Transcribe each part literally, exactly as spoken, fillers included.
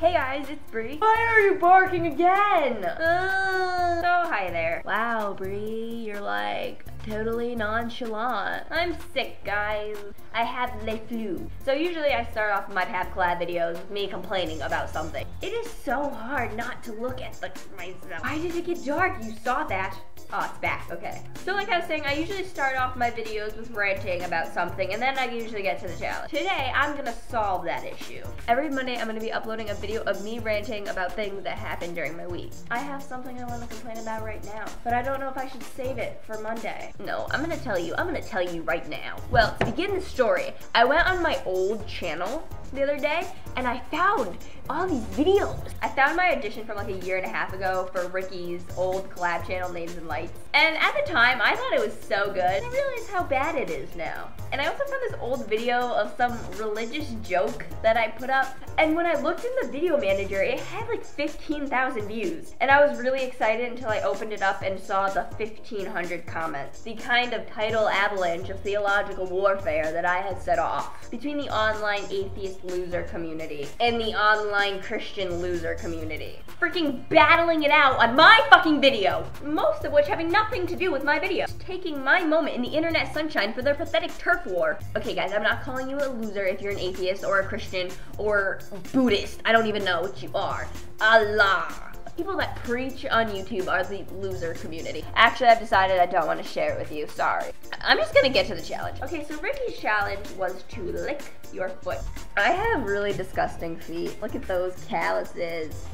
Hey guys, it's Bri. Why are you barking again? Uh, so hi there. Wow, Bri, you're like totally nonchalant. I'm sick, guys. I have the flu. So usually I start off my Pap Collab videos with me complaining about something. It is so hard not to look at the, myself. Why did it get dark? You saw that. Oh, it's back, okay. So like I was saying, I usually start off my videos with ranting about something and then I usually get to the challenge. Today, I'm gonna solve that issue. Every Monday, I'm gonna be uploading a video of me ranting about things that happened during my week. I have something I wanna complain about right now, but I don't know if I should save it for Monday. No, I'm gonna tell you, I'm gonna tell you right now. Well, to begin the story, I went on my old channel the other day and I found all these videos. I found my audition from like a year and a half ago for Ricky's old collab channel, Names and Lights. And at the time, I thought it was so good. I realize how bad it is now. And I also found this old video of some religious joke that I put up. And when I looked in the video manager, it had like fifteen thousand views. And I was really excited until I opened it up and saw the fifteen hundred comments. The kind of tidal avalanche of theological warfare that I had set off between the online atheist loser community and the online Christian loser community. Freaking battling it out on my fucking video. Most of which having nothing to do with my video. Just taking my moment in the internet sunshine for their pathetic turf war. Okay guys, I'm not calling you a loser if you're an atheist or a Christian or Buddhist. I don't even know what you are. Allah. People that preach on YouTube are the loser community. Actually, I've decided I don't want to share it with you, sorry. I'm just gonna get to the challenge. Okay, so Ricky's challenge was to lick your foot. I have really disgusting feet. Look at those calluses.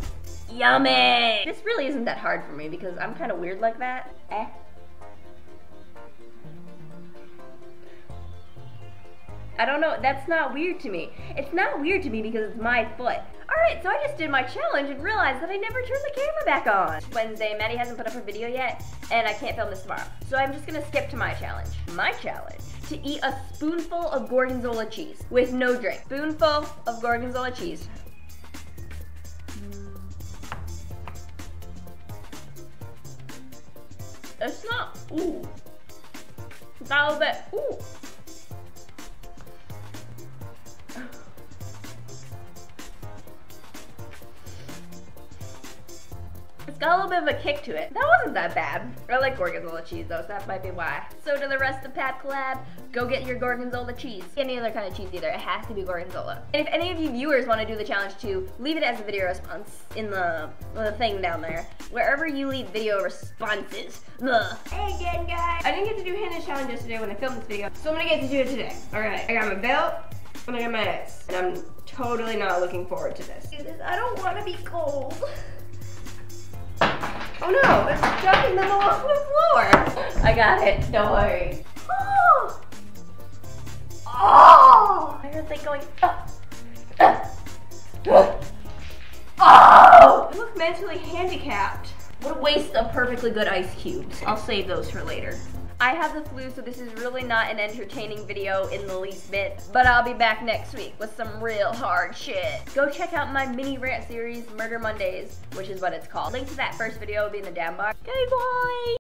Yummy! This really isn't that hard for me because I'm kind of weird like that. Eh. I don't know, that's not weird to me. It's not weird to me because it's my foot. Alright, so I just did my challenge and realized that I never turned the camera back on. Wednesday, Maddie hasn't put up her video yet, and I can't film this tomorrow. So I'm just gonna skip to my challenge. My challenge, to eat a spoonful of Gorgonzola cheese with no drink. Spoonful of Gorgonzola cheese. It's not, ooh. It's not a bit, ooh. It's got a little bit of a kick to it. That wasn't that bad. I like Gorgonzola cheese though, so that might be why. So to the rest of Pap Collab, go get your Gorgonzola cheese. Any other kind of cheese either, it has to be Gorgonzola. And if any of you viewers want to do the challenge too, leave it as a video response in the, the thing down there. Wherever you leave video responses. Ugh. Hey again guys! I didn't get to do Hannah's challenge yesterday when I filmed this video, so I'm gonna get to do it today. Alright, I got my belt, and I got my nuts. And I'm totally not looking forward to this. I don't want to be cold. Oh no, it's chucking them all off the floor. I got it, don't worry. Oh! Oh! I heard they going, oh! Oh! I look mentally handicapped. What a waste of perfectly good ice cubes. I'll save those for later. I have the flu, so this is really not an entertaining video in the least bit, but I'll be back next week with some real hard shit. Go check out my mini rant series, Murder Mondays, which is what it's called. Link to that first video will be in the down bar. Hey, boy!